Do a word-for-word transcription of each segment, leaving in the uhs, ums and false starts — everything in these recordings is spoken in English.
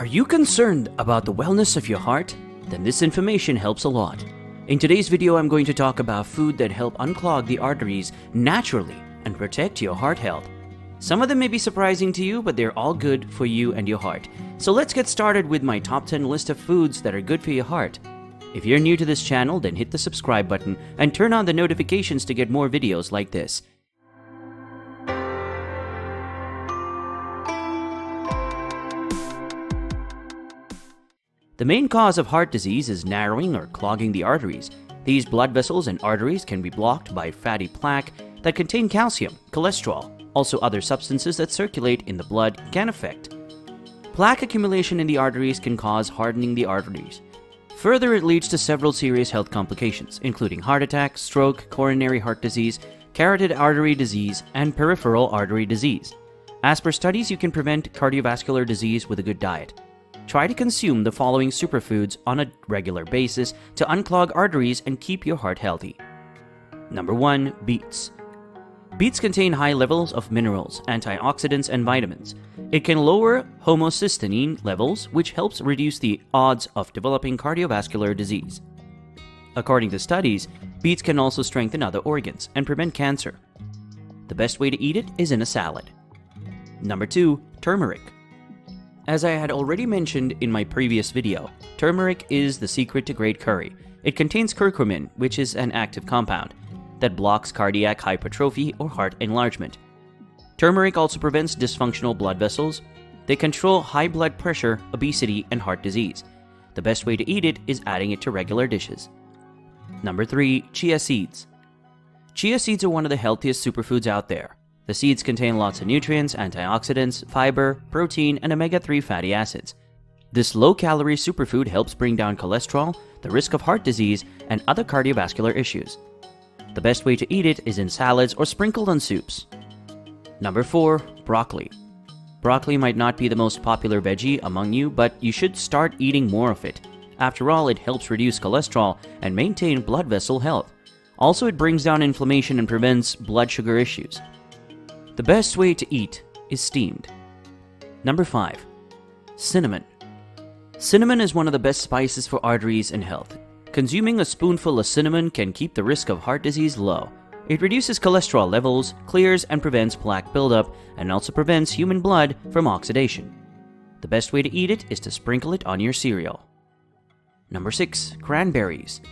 Are you concerned about the wellness of your heart? Then this information helps a lot. In today's video, I'm going to talk about food that help unclog the arteries naturally and protect your heart health. Some of them may be surprising to you, but they're all good for you and your heart. So let's get started with my top ten list of foods that are good for your heart. If you're new to this channel, then hit the subscribe button and turn on the notifications to get more videos like this. The main cause of heart disease is narrowing or clogging the arteries. These blood vessels and arteries can be blocked by fatty plaque that contain calcium, cholesterol, also other substances that circulate in the blood can affect. Plaque accumulation in the arteries can cause hardening the arteries. Further, it leads to several serious health complications, including heart attack, stroke, coronary heart disease, carotid artery disease, and peripheral artery disease. As per studies, you can prevent cardiovascular disease with a good diet. Try to consume the following superfoods on a regular basis to unclog arteries and keep your heart healthy. Number one. Beets. Beets contain high levels of minerals, antioxidants, and vitamins. It can lower homocysteine levels, which helps reduce the odds of developing cardiovascular disease. According to studies, beets can also strengthen other organs and prevent cancer. The best way to eat it is in a salad. Number two. Turmeric. As I had already mentioned in my previous video, turmeric is the secret to great curry. It contains curcumin, which is an active compound that blocks cardiac hypertrophy or heart enlargement. Turmeric also prevents dysfunctional blood vessels. They control high blood pressure, obesity, and heart disease. The best way to eat it is adding it to regular dishes. Number three. Chia seeds. Chia seeds are one of the healthiest superfoods out there. The seeds contain lots of nutrients, antioxidants, fiber, protein, and omega three fatty acids. This low-calorie superfood helps bring down cholesterol, the risk of heart disease, and other cardiovascular issues. The best way to eat it is in salads or sprinkled on soups. Number four. Broccoli. Broccoli might not be the most popular veggie among you, but you should start eating more of it. After all, it helps reduce cholesterol and maintain blood vessel health. Also, it brings down inflammation and prevents blood sugar issues. The best way to eat is steamed. Number five. Cinnamon. Cinnamon is one of the best spices for arteries and health. Consuming a spoonful of cinnamon can keep the risk of heart disease low. It reduces cholesterol levels, clears and prevents plaque buildup, and also prevents human blood from oxidation. The best way to eat it is to sprinkle it on your cereal. Number six. Cranberries.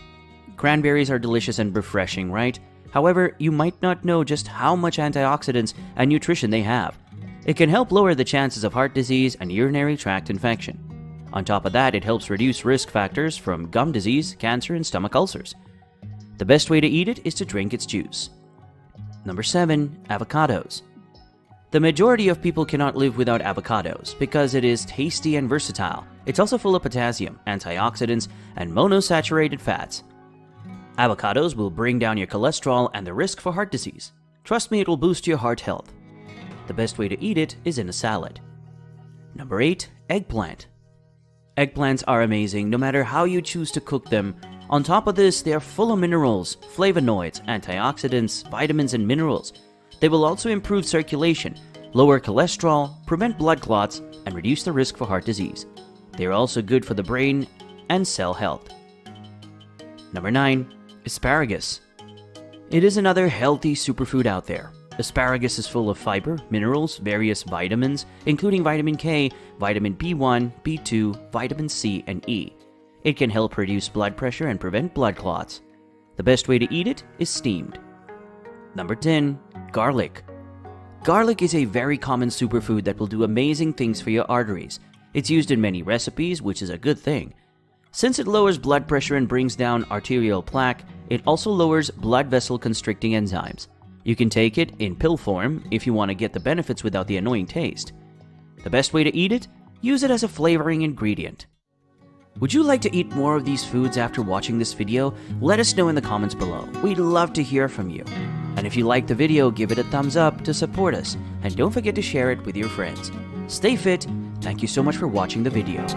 Cranberries are delicious and refreshing, right? However, you might not know just how much antioxidants and nutrition they have. It can help lower the chances of heart disease and urinary tract infection. On top of that, it helps reduce risk factors from gum disease, cancer, and stomach ulcers. The best way to eat it is to drink its juice. Number seven. Avocados. The majority of people cannot live without avocados because it is tasty and versatile. It's also full of potassium, antioxidants, and monounsaturated fats. Avocados will bring down your cholesterol and the risk for heart disease. Trust me, it will boost your heart health. The best way to eat it is in a salad. Number eight. Eggplant. Eggplants are amazing no matter how you choose to cook them. On top of this, they are full of minerals, flavonoids, antioxidants, vitamins, and minerals. They will also improve circulation, lower cholesterol, prevent blood clots, and reduce the risk for heart disease. They are also good for the brain and cell health. Number nine. Asparagus. It is another healthy superfood out there. Asparagus is full of fiber, minerals, various vitamins, including vitamin K, vitamin B one, B two, vitamin C, and E. It can help reduce blood pressure and prevent blood clots. The best way to eat it is steamed. Number ten. Garlic. Garlic is a very common superfood that will do amazing things for your arteries. It's used in many recipes, which is a good thing. Since it lowers blood pressure and brings down arterial plaque, it also lowers blood vessel constricting enzymes. You can take it in pill form if you want to get the benefits without the annoying taste. The best way to eat it? Use it as a flavoring ingredient. Would you like to eat more of these foods after watching this video? Let us know in the comments below. We'd love to hear from you. And if you liked the video, give it a thumbs up to support us. And don't forget to share it with your friends. Stay fit. Thank you so much for watching the video.